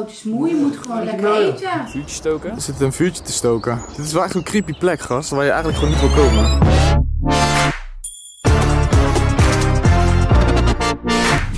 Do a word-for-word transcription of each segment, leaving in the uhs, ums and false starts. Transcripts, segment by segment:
grote smoei. Je moet gewoon lekker eten. Vuurtje stoken? Er zit een vuurtje te stoken. Dit is wel echt een creepy plek, gast, waar je eigenlijk gewoon niet wil komen.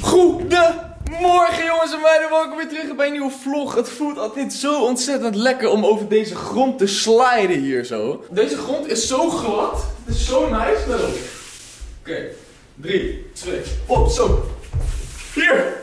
Goedemorgen jongens en meiden, welkom weer terug bij een nieuwe vlog. Het voelt altijd zo ontzettend lekker om over deze grond te sliden hier zo. Deze grond is zo glad. Het is zo nice. Oké, okay. drie, twee, op, zo. Hier!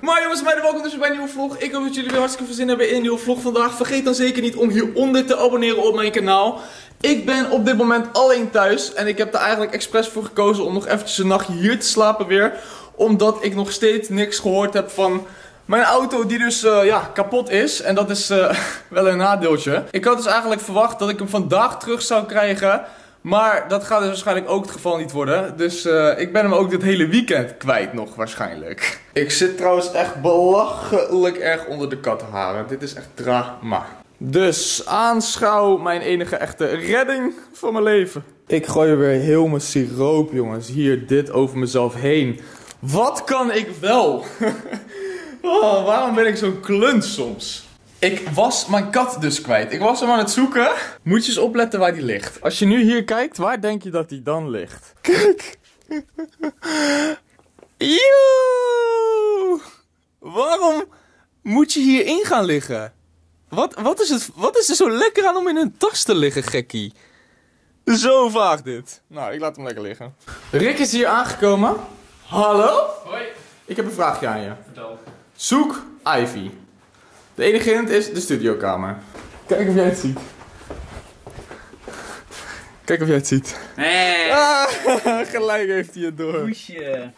Maar jongens en meiden, welkom dus bij een nieuwe vlog. Ik hoop dat jullie weer hartstikke veel zin hebben in een nieuwe vlog vandaag. Vergeet dan zeker niet om hieronder te abonneren op mijn kanaal. Ik ben op dit moment alleen thuis en ik heb er eigenlijk expres voor gekozen om nog eventjes een nachtje hier te slapen weer. Omdat ik nog steeds niks gehoord heb van mijn auto die dus uh, ja, kapot is. En dat is uh, wel een nadeeltje. Ik had dus eigenlijk verwacht dat ik hem vandaag terug zou krijgen. Maar dat gaat dus waarschijnlijk ook het geval niet worden. Dus uh, ik ben hem ook dit hele weekend kwijt nog waarschijnlijk. Ik zit trouwens echt belachelijk erg onder de kattenharen. Dit is echt drama. Dus aanschouw mijn enige echte redding van mijn leven. Ik gooi er weer heel mijn siroop jongens. Hier dit over mezelf heen. Wat kan ik wel? Oh, waarom ben ik zo'n klunt soms? Ik was mijn kat dus kwijt. Ik was hem aan het zoeken. Moet je eens opletten waar die ligt. Als je nu hier kijkt, waar denk je dat die dan ligt? Kijk. Yo! Waarom moet je hierin gaan liggen? Wat, wat, is het, wat is er zo lekker aan om in een tas te liggen, gekkie? Zo vaag dit. Nou, ik laat hem lekker liggen. Rick is hier aangekomen. Hallo? Hoi. Ik heb een vraagje aan je. Vertel. Zoek Ivy. De enige hint is de studiokamer. Kijk of jij het ziet. Kijk of jij het ziet. Nee. Ah, gelijk heeft hij het door. Poesje.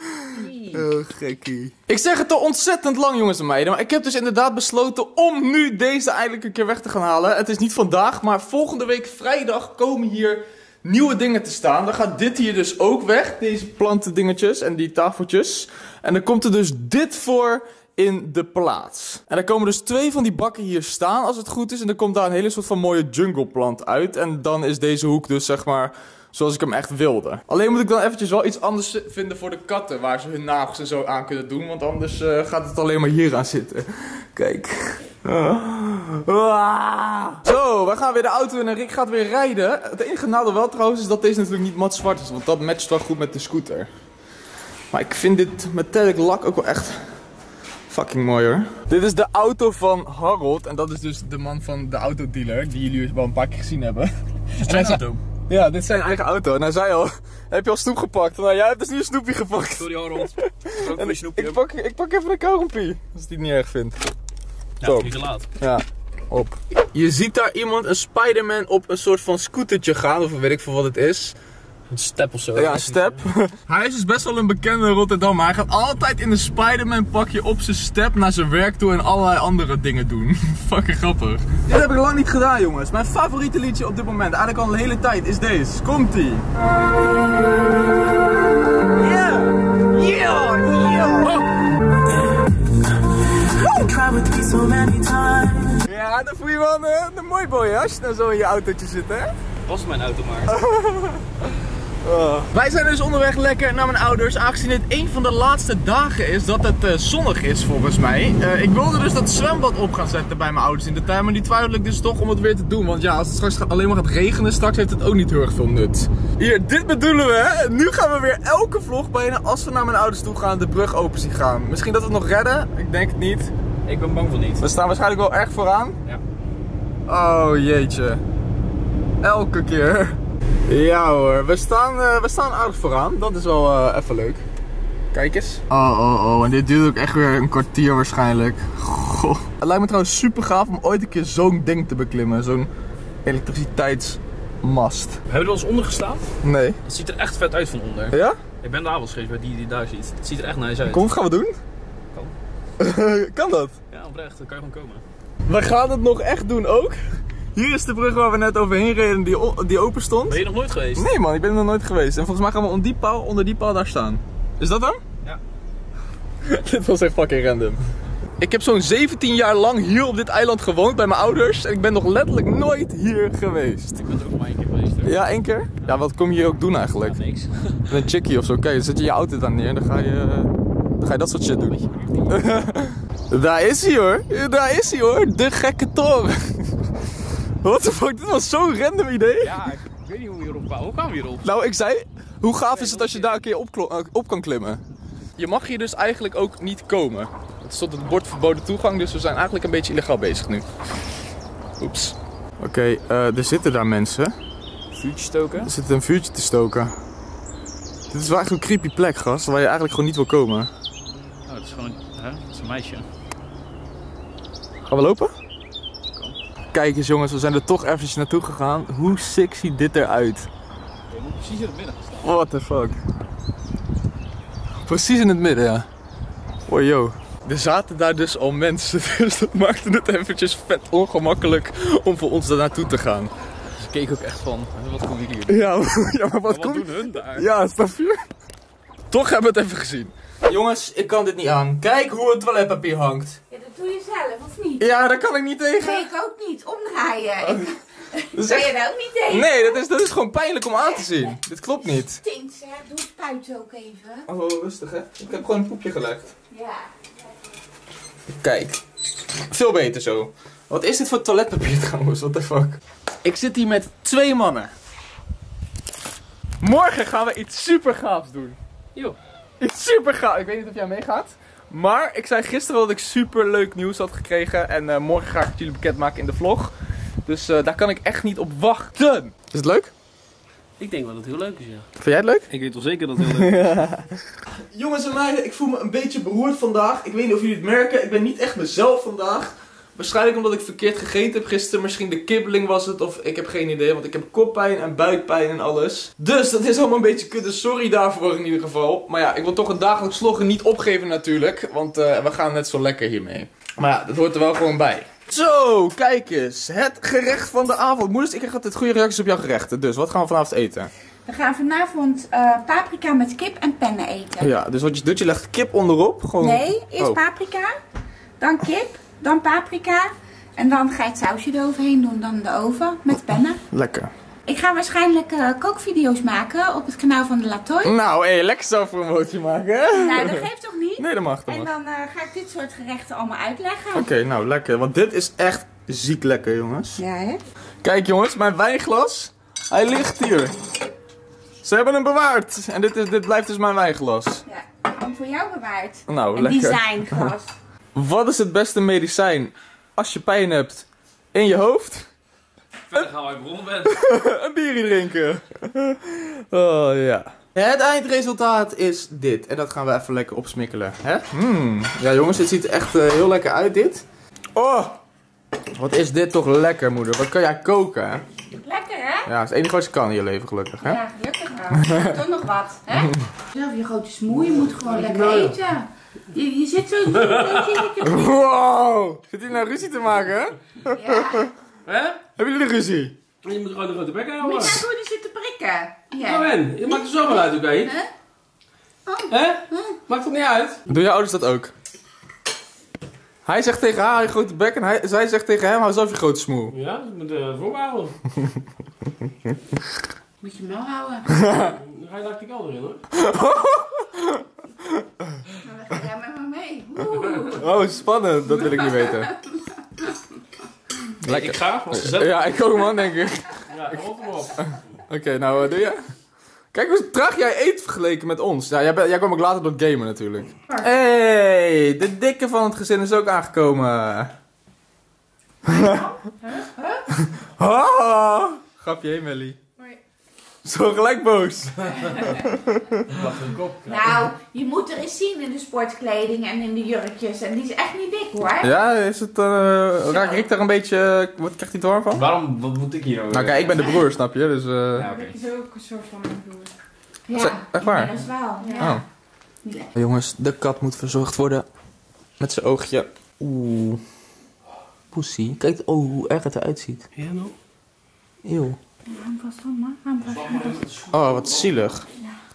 Oh, gekkie. Ik zeg het al ontzettend lang jongens en meiden, maar ik heb dus inderdaad besloten om nu deze eindelijk een keer weg te gaan halen. Het is niet vandaag, maar volgende week vrijdag komen hier nieuwe dingen te staan. Dan gaat dit hier dus ook weg. Deze plantendingetjes en die tafeltjes. En dan komt er dus dit voor in de plaats. En er komen dus twee van die bakken hier staan als het goed is. En dan komt daar een hele soort van mooie jungleplant uit. En dan is deze hoek dus zeg maar zoals ik hem echt wilde. Alleen moet ik dan eventjes wel iets anders vinden voor de katten. Waar ze hun nagels en zo aan kunnen doen. Want anders uh, gaat het alleen maar hier aan zitten. Kijk. Uh. Uh. Zo, we gaan weer de auto in en Rick gaat weer rijden. Het enige nadeel wel trouwens is dat deze natuurlijk niet mat zwart is. Want dat matcht wel goed met de scooter. Maar ik vind dit metallic lak ook wel echt fucking mooi hoor. Dit is de auto van Harold. En dat is dus de man van de autodealer. Die jullie wel een paar keer gezien hebben. Dit zijn auto. Ja, dit is zijn eigen auto. En hij zei al, heb je al snoep gepakt? Nou, jij hebt dus nu een snoepje gepakt. Sorry Harold. En ik, ik, pak, ik pak even een kauwgompie. Als hij het niet erg vindt. Ja, het is niet te laat. Ja, op. Je ziet daar iemand, een Spider-Man, op een soort van scootertje gaan. Of weet ik veel wat het is. Een step of zo. Ja, een step. Hij is dus best wel een bekende Rotterdammer. Hij gaat altijd in een Spider-Man pakje op zijn step naar zijn werk toe en allerlei andere dingen doen. Fucking grappig. Dit heb ik lang niet gedaan, jongens. Mijn favoriete liedje op dit moment, eigenlijk al de hele tijd, is deze. Komt-ie. Yeah! Yeah! Yeah! Ja, dan voel je wel een, een mooi boy als je nou zo in je autootje zit, hè? Was mijn auto maar. Oh. Wij zijn dus onderweg lekker naar mijn ouders, aangezien dit een van de laatste dagen is dat het uh, zonnig is volgens mij. Uh, ik wilde dus dat zwembad op gaan zetten bij mijn ouders in de tuin, maar die twijfel ik dus toch om het weer te doen. Want ja, als het straks alleen maar gaat regenen, straks heeft het ook niet heel erg veel nut. Hier, dit bedoelen we. Nu gaan we weer elke vlog bijna, als we naar mijn ouders toe gaan, de brug open zien gaan. Misschien dat we het nog redden? Ik denk het niet. Ik ben bang voor niet. We staan waarschijnlijk wel erg vooraan. Ja. Oh jeetje. Elke keer. Ja hoor, we staan, uh, we staan aardig vooraan. Dat is wel uh, even leuk. Kijk eens. Oh, oh, oh. En dit duurt ook echt weer een kwartier waarschijnlijk. Goh. Het lijkt me trouwens super gaaf om ooit een keer zo'n ding te beklimmen. Zo'n elektriciteitsmast. Hebben we er ons onder gestaan? Nee. Het ziet er echt vet uit van onder. Ja? Ik ben de avonds geweest bij die die daar ziet. Het ziet er echt nice uit. Kom, wat gaan we doen? Kan. Kan dat? Ja, oprecht. Dan kan je gewoon komen. We gaan het nog echt doen ook. Hier is de brug waar we net overheen reden die, die open stond. Ben je nog nooit geweest? Nee man, ik ben er nog nooit geweest. En volgens mij gaan we onder die paal, onder die paal daar staan. Is dat hem? Ja. Dit was echt fucking random. Ik heb zo'n zeventien jaar lang hier op dit eiland gewoond bij mijn ouders. En ik ben nog letterlijk nooit hier geweest. Ik ben er ook maar één keer geweest hoor. Ja, één keer? Ja, wat kom je hier ook doen eigenlijk? Ja, niks. Met een chickie ofzo. Kijk, dan zet je je auto daar neer en dan ga je Dan ga je dat soort shit doen. Daar is hij hoor. Daar is hij hoor. De gekke toren. What the fuck? Dit was zo'n random idee. Ja, ik weet niet hoe we hierop kwamen. Hoe kwamen we hierop? Nou, ik zei, hoe gaaf is het als je daar een keer op, op kan klimmen? Je mag hier dus eigenlijk ook niet komen. Het stond op het bord verboden toegang, dus we zijn eigenlijk een beetje illegaal bezig nu. Oeps. Oké, okay, uh, er zitten daar mensen. Vuurtje stoken? Er zit een vuurtje te stoken. Dit is wel echt een creepy plek, gast, waar je eigenlijk gewoon niet wil komen. Oh, het is gewoon, hè? Het is een meisje. Gaan we lopen? Kom. Kijk eens jongens, we zijn er toch eventjes naartoe gegaan. Hoe sick ziet dit eruit? Je moet precies in het midden staan. What the fuck? Precies in het midden, ja. Oh yo. Er zaten daar dus al mensen, dus dat maakte het eventjes vet ongemakkelijk om voor ons daar naartoe te gaan. Dus ik keek ook echt van, wat komen jullie hier? Ja, ja, maar wat komen hun daar? Ja, het is daar vuur. Toch hebben we het even gezien. Jongens, ik kan dit niet aan. Kijk hoe het toiletpapier hangt. Ja, dat doe je zelf, of niet? Ja, daar kan ik niet tegen. Nee, ik ook niet. Omdraaien. Oh. Dat ben je daar ook niet tegen? Nee, dat is, dat is gewoon pijnlijk om aan te zien. Dit klopt niet. Het stinkt, hè? Doe het puiten ook even. Oh, rustig, hè? Ik heb gewoon een poepje gelegd. Ja. Kijk, veel beter zo. Wat is dit voor toiletpapier trouwens? What the fuck? Ik zit hier met twee mannen. Morgen gaan we iets super gaafs doen. Yo. Iets super gaafs. Ik weet niet of jij meegaat. Maar ik zei gisteren dat ik super leuk nieuws had gekregen. En uh, morgen ga ik het jullie bekendmaken in de vlog. Dus uh, daar kan ik echt niet op wachten. Is het leuk? Ik denk wel dat het heel leuk is, ja. Vind jij het leuk? Ik weet wel zeker dat het heel leuk is. Ja. Jongens en meiden, ik voel me een beetje beroerd vandaag. Ik weet niet of jullie het merken, ik ben niet echt mezelf vandaag. Waarschijnlijk omdat ik verkeerd gegeten heb gisteren. Misschien de kibbeling was het, of ik heb geen idee. Want ik heb koppijn en buikpijn en alles. Dus dat is allemaal een beetje kut, dus sorry daarvoor in ieder geval. Maar ja, ik wil toch een dagelijks vloggen niet opgeven natuurlijk. Want uh, we gaan net zo lekker hiermee. Maar ja, dat hoort er wel gewoon bij. Zo, kijk eens. Het gerecht van de avond. Moeders, ik krijg altijd goede reacties op jouw gerechten. Dus wat gaan we vanavond eten? We gaan vanavond uh, paprika met kip en pennen eten. Ja, dus wat je doet, je legt kip onderop. Gewoon... Nee, eerst oh. paprika, dan kip, dan paprika. En dan ga je het sausje eroverheen doen, dan de oven met pennen. Lekker. Ik ga waarschijnlijk uh, kookvideo's maken op het kanaal van De Latooy. Nou, hé, lekker zelf een motie maken, hè? Nou, dat geeft toch niet? Nee, dat mag toch. En dan uh, ga ik dit soort gerechten allemaal uitleggen. Oké, okay, nou, lekker. Want dit is echt ziek lekker, jongens. Ja, hè? Kijk, jongens, mijn wijnglas, hij ligt hier. Ze hebben hem bewaard. En dit, is, dit blijft dus mijn wijnglas. Ja, en voor jou bewaard. Nou, een lekker. Designglas. Wat is het beste medicijn als je pijn hebt in je hoofd? Verder gaan wij bron bent. Een bierje drinken. Oh ja. Het eindresultaat is dit. En dat gaan we even lekker opsmikkelen. Hè? Mm. Ja jongens, dit ziet er echt uh, heel lekker uit dit. Oh! Wat is dit toch lekker moeder. Wat kan jij koken hè? Lekker hè? Ja, dat is het enige wat je kan in je leven gelukkig hè? Ja, gelukkig wel. Toch nog wat hè? Zelf je grote smoei moet gewoon lekker eten. Je, je zit zo... Wow! Zit hij nou ruzie te maken hè? Ja. Hè? Hebben jullie de ruzie? Je moet gewoon de grote bek houden. Moet je daar die zitten prikken? Ja. Nou en, je maakt er zo wel uit, oké? Hè? Hè? Maakt het niet uit? Doen jouw ouders dat ook? Hij zegt tegen haar, je grote bek, en hij, zij zegt tegen hem, hou zelf je grote smoel. Ja, met de voorwaarden. Moet je hem wel houden. Dan ga je daar de kelder in hoor. Dan ga jij met me mee. Oeh. Oh, spannend, dat wil ik niet weten. Lekker. Ik ga, was gezellig. Ja, ik ook man, denk ik. Ja, rot hem op. Oké, okay, nou, uh, doe je? Kijk hoe traag jij eet vergeleken met ons. Ja, jij, ben, jij kwam ook later door het gamen natuurlijk. Hey, de dikke van het gezin is ook aangekomen. Huh? Huh? Grapje, hé Melly. Hoi. Zo gelijk boos. Nou, je moet er eens zien in de sportkleding en in de jurkjes. En die is echt niet dik hoor. Ja, is het, uh, raak ik daar een beetje, uh, wat krijgt hij te warm van? Waarom, wat moet ik hier over? Nou kijk, ik ben de broer, snap je? Dus, uh... ja, okay. Ik ben ook een soort van mijn broer. Ja, Z echt waar? Dat is wel, ja. Oh. Ja. Jongens, de kat moet verzorgd worden. Met zijn oogje. Oeh. Poesie. Kijk, oh, hoe erg het eruit ziet. Ja, nou. Eeuw. Oh, wat zielig.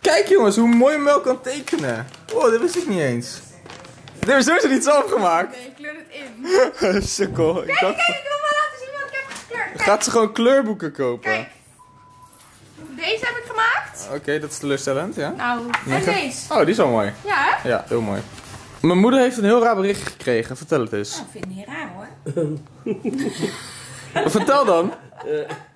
Kijk jongens, hoe mooi Mel kan tekenen. Oh, dat wist ik niet eens. Er is sowieso niet zelf gemaakt. Nee, ik kleur het in. Sukkel. Kijk, kijk, ik wil wel laten zien wat ik heb gekleurd. Kijk. Gaat ze gewoon kleurboeken kopen? Kijk. Deze heb ik gemaakt. Oké, okay, dat is teleurstellend, ja. Nou, en deze. Oh, die is wel mooi. Ja, hè? Ja, heel mooi. Mijn moeder heeft een heel raar bericht gekregen, vertel het eens. Nou, ik vind het niet raar hoor. Vertel dan.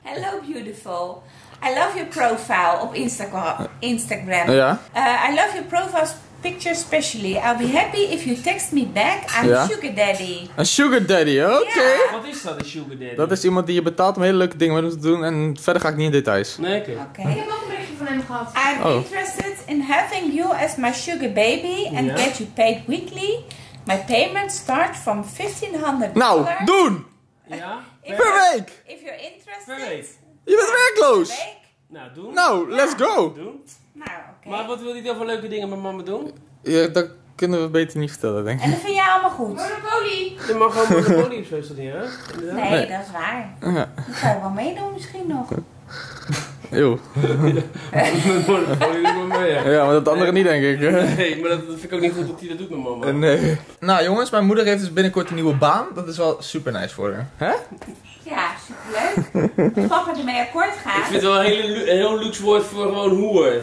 Hello beautiful. I love your profile op Instagram. Instagram. Ja. Uh, I love your profile picture specially. I'll be happy if you text me back. I'm ja. Sugar daddy. Een sugar daddy, oké. Okay. Ja. Wat is dat, een sugar daddy? Dat is iemand die je betaalt om hele leuke dingen met hem te doen en verder ga ik niet in details. Nee, oké. Okay. Okay. Ik heb ook een berichtje van hem gehad. I'm oh. interested in having you as my sugar baby and ja. get you paid weekly. My payments start from fifteen hundred dollars. Nou, doen! Ja. Per, per week! If you're interested. Per week. Je bent werkloos! Nou, doen. Nou, let's ja. go! Doen. Nou, okay. Maar wat wil hij dan voor leuke dingen met mama doen? Ja, dat kunnen we beter niet vertellen, denk ik. En dat vind jij allemaal goed. Monopoly! Je mag gewoon Monopoly of zo is dat niet, hè? Ja. Nee, nee, dat is waar. Ja. Dat zou je wel meedoen misschien nog. Eeuw. Ja, maar dat andere niet, denk ik. Nee, maar dat vind ik ook niet goed dat hij dat doet met mama. Nee. Nou jongens, mijn moeder heeft dus binnenkort een nieuwe baan. Dat is wel super nice voor haar. Hè? Ja, superleuk. Als papa ermee akkoord gaat. Ik vind het wel een, hele, een heel luxe woord voor gewoon hoer.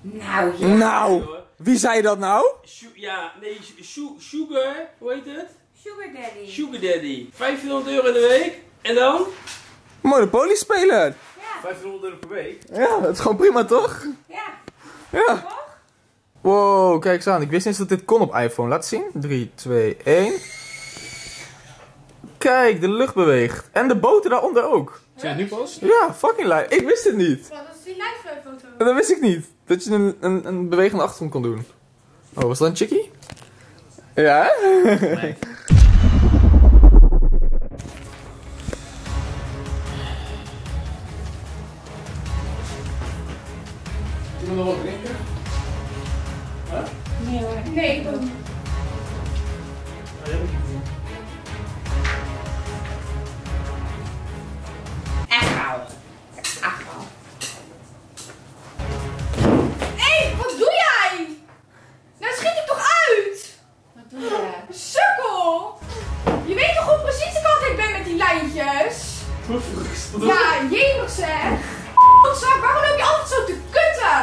Nou, ja. Nou, wie zei dat nou? Su ja, nee, su sugar, hoe heet het? Sugar daddy. Sugar daddy. vijftienhonderd euro in de week. En dan? Monopoly spelen. vijftienhonderd euro per week? Ja, dat is gewoon prima toch? Ja. Ja. Toch? Wow, kijk eens aan. Ik wist niet eens dat dit kon op iPhone. Laat zien. drie, twee, één. Kijk, de lucht beweegt. En de boten daaronder ook. Zie je het nu pas? Ja, fucking live. Ik wist het niet. Wat is die live foto? Dat wist ik niet. Dat je een, een, een bewegende achtergrond kon doen. Oh, was dat een chickie? Ja? Nee. Wil je nog wat drinken? Huh? Nee hoor. Nee, ik ook niet. Echt rauw. Echt rauw. Hé, wat doe jij? Nou schiet ik toch uit? Wat doe jij? Sukkel! Je weet toch goed precies ik altijd ben met die lijntjes? Ja, jemig zeg. Zak, waarom loop je altijd zo te kutten?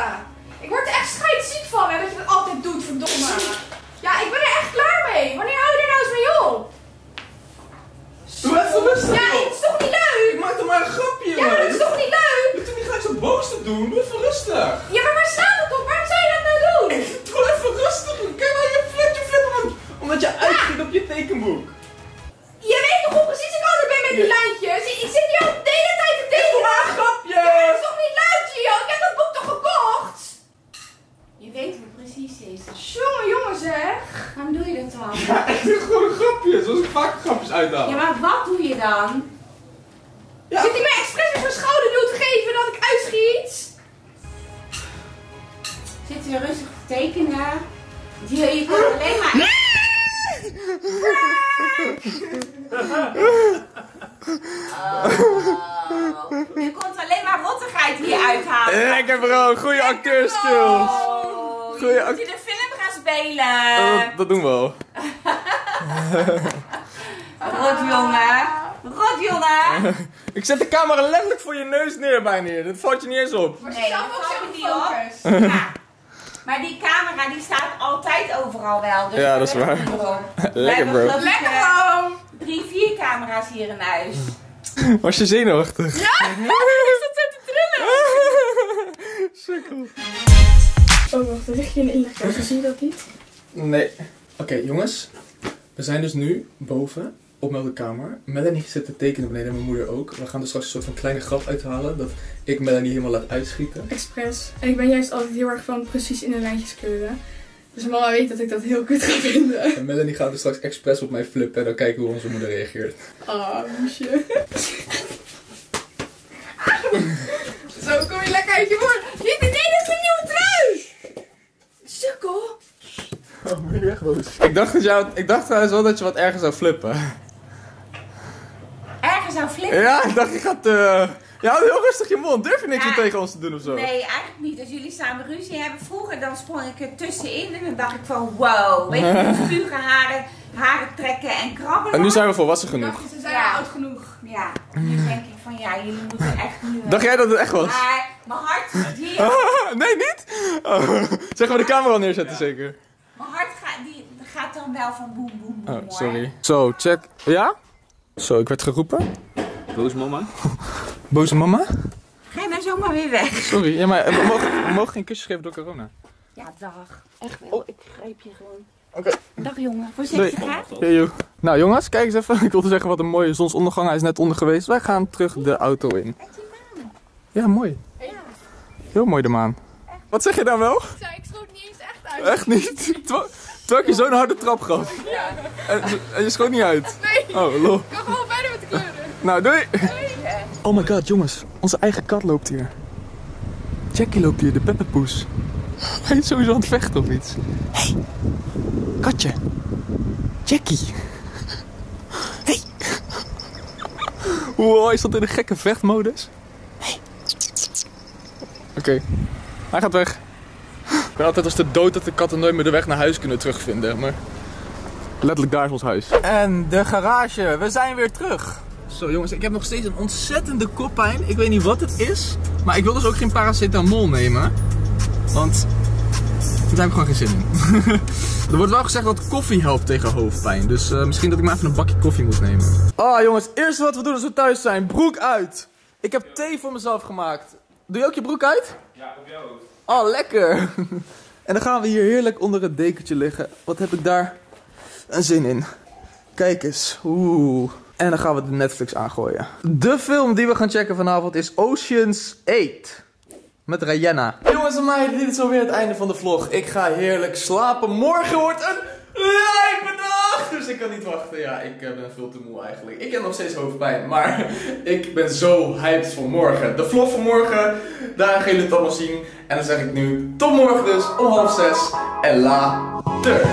Ik word er echt scheidsziek van hè, dat je dat altijd doet, verdomme. Ja, ik ben er echt klaar mee. Wanneer hou je er nou eens mee op? Zo. Ja, het is toch niet leuk? Ik maak toch maar een grapje, man. Ja, maar dat is toch niet leuk? Je hoeft niet gelijk zo boos te doen. Doe even rustig. Ja, maar waar staat het op? Waarom zou je dat nou doen? Doe even rustig. Kijk maar, je flipt, je flipt omdat, omdat je uitging ja. op je tekenboek. Je weet toch hoe precies ik altijd ben met die lijntjes? Ik zit hier al de hele tijd te tekenen. Doe maar een grapje. Ja, dat is toch niet leuk, Gio? Ik heb dat boek toch gekocht? Je weet hoe het precies is. Jongen, jongen zeg. Waarom doe je dat dan? Ja, ik doe gewoon een grapje. Zoals ik vaak grapjes uitdaag. Ja, maar wat doe je dan? Ja. Zit hij mij expres op mijn schouderduw te geven dat ik uitschiet? Zit hij rustig te tekenen? Gio, je kan alleen maar... Nee! Oh. Nu komt alleen maar rottigheid hier uithalen. Lekker bro, goede acteurskills. Goeie je act moet je de film gaan spelen. Uh, dat doen we al. Rotjongen. Rotjongen. Ik zet de camera letterlijk voor je neus neer bij neer. Dat valt je niet eens op. Nee, nee dat valt niet op. Ja. Maar die camera die staat altijd overal wel. Dus ja, dat is waar. Lekker bro. Lekker bro. Drie, vier camera's hier in huis. Was je zenuwachtig? Ja, is dat zo te trillen? Sukkel. Oh wacht, dan lig je in de inlegkast. Zie je dat niet? Nee. Oké okay, jongens, we zijn dus nu boven op Meldenkamer. Melanie zit te tekenen beneden en mijn moeder ook. We gaan dus straks een soort van kleine grap uithalen dat ik Melanie helemaal laat uitschieten. Expres. En ik ben juist altijd heel erg van precies in de lijntjes kleuren. Dus mama weet dat ik dat heel kut ga vinden. En Melanie gaat dus straks expres op mij flippen en dan kijken hoe onze moeder reageert. Ah, moesje. Zo kom je lekker uit je woord. Niet nee, dat is een nieuwe trui! Sukkel! Oh, ben je echt boos? Ik dacht, dat jou, ik dacht trouwens wel dat je wat erger zou flippen. Erger zou flippen? Ja, ik dacht je gaat... Uh... Je houdt heel rustig je mond. Durf je niks ja, meer tegen ons te doen of zo? Nee, eigenlijk niet. Als jullie samen ruzie hebben vroeger, dan sprong ik er tussenin en dan dacht ik van wow. Weet je, spugen, haren, haren trekken en krabbelen. En nu zijn we volwassen genoeg. Dacht, ze zijn ja. oud genoeg. Ja, nu denk ik van ja, jullie moeten echt nu... Dacht jij dat het echt was? Maar mijn hart is hier. Nee, niet? Oh. Zeg maar de camera neerzetten ja. zeker. Mijn hart gaat... Die, gaat dan wel van boem, boem, boem. Oh, sorry. Zo, check. Ja? Zo, ik werd geroepen. Boze mama. Boze mama? Ga je nou zomaar weer weg? Sorry, ja, maar we mogen, we mogen geen kusjes geven door corona. Ja, dag. Echt wel, oh. Ik grijp je gewoon. Oké. Okay. Dag jongen, voorzichtig hè? Hey, nou jongens, kijk eens even. Ik wilde zeggen wat een mooie zonsondergang. Hij is net onder geweest. Wij gaan terug de auto in. Echt die maan. Ja, mooi. Ja. Heel mooi de maan. Echt. Wat zeg je dan wel? Ik zei, ik schoot niet eens echt uit. Echt niet? Terwijl ik je zo'n harde trap gaf. Ja. En, en je schoot niet uit. Nee. Oh, lol. Ik kan gewoon verder met de kleuren. Nou, doei. Doei. Oh my god, jongens. Onze eigen kat loopt hier. Jackie loopt hier, de pepperpoes. Hij is sowieso aan het vechten of iets. Hé, hey, katje. Jackie. Hé. Hey. Wow, hij zat in een gekke vechtmodus. Hey. Oké, okay. Hij gaat weg. Ik ben altijd als de dood dat de katten nooit meer de weg naar huis kunnen terugvinden. Maar letterlijk daar is ons huis. En de garage, we zijn weer terug. Zo jongens, ik heb nog steeds een ontzettende koppijn. Ik weet niet wat het is, maar ik wil dus ook geen paracetamol nemen. Want daar heb ik gewoon geen zin in. Er wordt wel gezegd dat koffie helpt tegen hoofdpijn. Dus uh, misschien dat ik maar even een bakje koffie moet nemen. Ah jongens, eerst wat we doen als we thuis zijn. Broek uit. Ik heb thee voor mezelf gemaakt. Doe je ook je broek uit? Ja, op jou ook. Oh, lekker. En dan gaan we hier heerlijk onder het dekentje liggen. Wat heb ik daar een zin in. Kijk eens. Oeh. En dan gaan we de Netflix aangooien. De film die we gaan checken vanavond is Ocean's eight. Met Rihanna. Jongens en meiden, dit is alweer het einde van de vlog. Ik ga heerlijk slapen. Morgen wordt een lijpe dag. Dus ik kan niet wachten. Ja, ik ben veel te moe eigenlijk. Ik heb nog steeds hoofdpijn. Maar ik ben zo hyped voor morgen. De vlog van morgen. Daar gaan jullie het allemaal zien. En dan zeg ik nu tot morgen dus om half zes. En later.